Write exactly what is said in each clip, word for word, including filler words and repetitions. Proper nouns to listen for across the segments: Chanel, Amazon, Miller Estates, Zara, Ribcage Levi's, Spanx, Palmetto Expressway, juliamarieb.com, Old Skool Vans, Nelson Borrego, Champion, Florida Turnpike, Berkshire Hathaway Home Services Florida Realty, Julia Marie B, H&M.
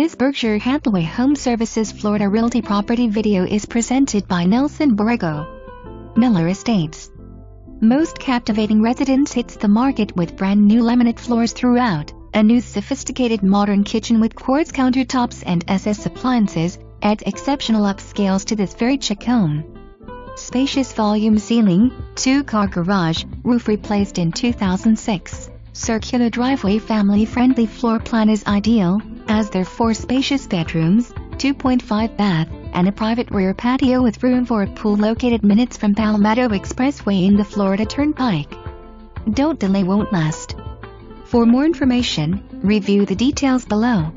This Berkshire Hathaway Home Services Florida Realty property video is presented by Nelson Borrego, Miller Estates. Most captivating residence hits the market with brand new laminate floors throughout, a new sophisticated modern kitchen with quartz countertops and S S appliances, adds exceptional upscales to this very chic home. Spacious volume ceiling, two-car garage, roof replaced in two thousand six, circular driveway, family-friendly floor plan is ideal, as there are four spacious bedrooms, two point five bath, and a private rear patio with room for a pool located minutes from Palmetto Expressway in the Florida Turnpike. Don't delay, won't last. For more information, review the details below.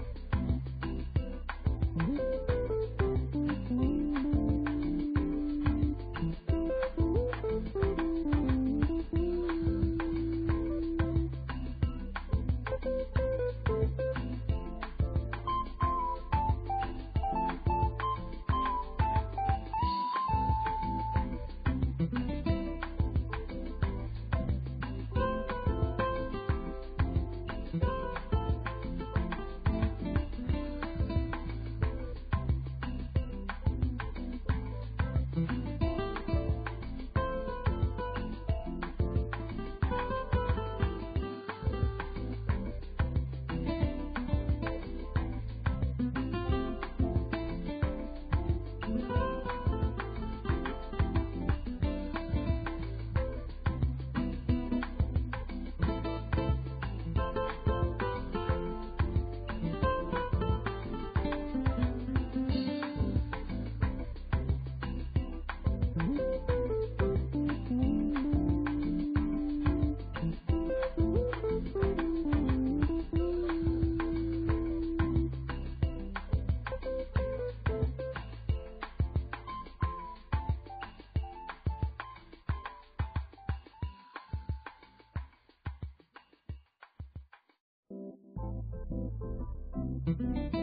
Thank you.